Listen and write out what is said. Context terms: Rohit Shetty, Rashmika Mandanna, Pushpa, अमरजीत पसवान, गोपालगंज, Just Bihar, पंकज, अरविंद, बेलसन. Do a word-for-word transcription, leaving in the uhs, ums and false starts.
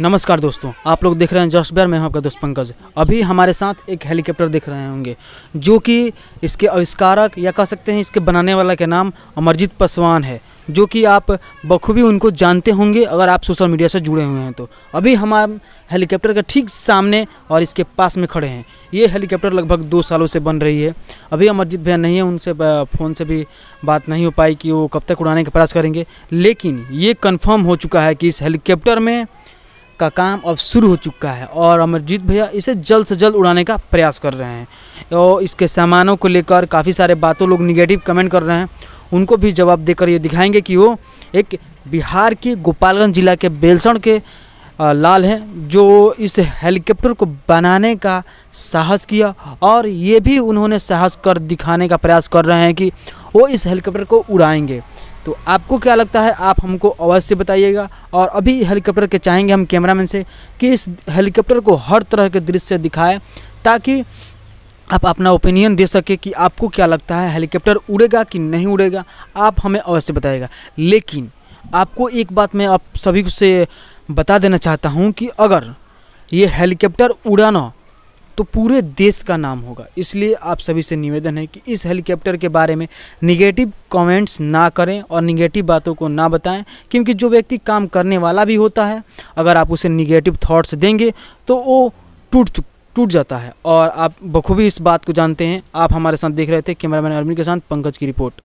नमस्कार दोस्तों, आप लोग देख रहे हैं जस्ट बिहार में। हम आपका दोस्त पंकज। अभी हमारे साथ एक हेलीकॉप्टर देख रहे होंगे जो कि इसके आविष्कारक या कह सकते हैं इसके बनाने वाला का नाम अमरजीत पसवान है, जो कि आप बखूबी उनको जानते होंगे अगर आप सोशल मीडिया से जुड़े हुए हैं। तो अभी हम हेलीकॉप्टर के ठीक सामने और इसके पास में खड़े हैं। ये हेलीकॉप्टर लगभग दो सालों से बन रही है। अभी अमरजीत भैया नहीं है, उनसे फ़ोन से भी बात नहीं हो पाई कि वो कब तक उड़ाने का प्रयास करेंगे, लेकिन ये कन्फर्म हो चुका है कि इस हेलीकॉप्टर में का काम अब शुरू हो चुका है और अमरजीत भैया इसे जल्द से जल्द उड़ाने का प्रयास कर रहे हैं। और इसके सामानों को लेकर काफ़ी सारे बातों लोग निगेटिव कमेंट कर रहे हैं, उनको भी जवाब देकर ये दिखाएंगे कि वो एक बिहार के गोपालगंज ज़िला के बेलसन के लाल हैं जो इस हेलीकॉप्टर को बनाने का साहस किया, और ये भी उन्होंने साहस कर दिखाने का प्रयास कर रहे हैं कि वो इस हेलीकॉप्टर को उड़ाएंगे। तो आपको क्या लगता है, आप हमको अवश्य बताइएगा। और अभी हेलीकॉप्टर के चाहेंगे हम कैमरामैन से कि इस हेलीकॉप्टर को हर तरह के दृश्य दिखाए ताकि आप अपना ओपिनियन दे सके कि आपको क्या लगता है हेलीकॉप्टर उड़ेगा कि नहीं उड़ेगा, आप हमें अवश्य बताइएगा। लेकिन आपको एक बात मैं आप सभी से बता देना चाहता हूँ कि अगर ये हेलीकॉप्टर उड़ाना तो पूरे देश का नाम होगा, इसलिए आप सभी से निवेदन है कि इस हेलीकॉप्टर के बारे में निगेटिव कमेंट्स ना करें और निगेटिव बातों को ना बताएं, क्योंकि जो व्यक्ति काम करने वाला भी होता है अगर आप उसे निगेटिव थॉट्स देंगे तो वो टूट चुक टूट जाता है। और आप बखूबी इस बात को जानते हैं। आप हमारे साथ देख रहे थे, कैमरामैन अरविंद के साथ पंकज की रिपोर्ट।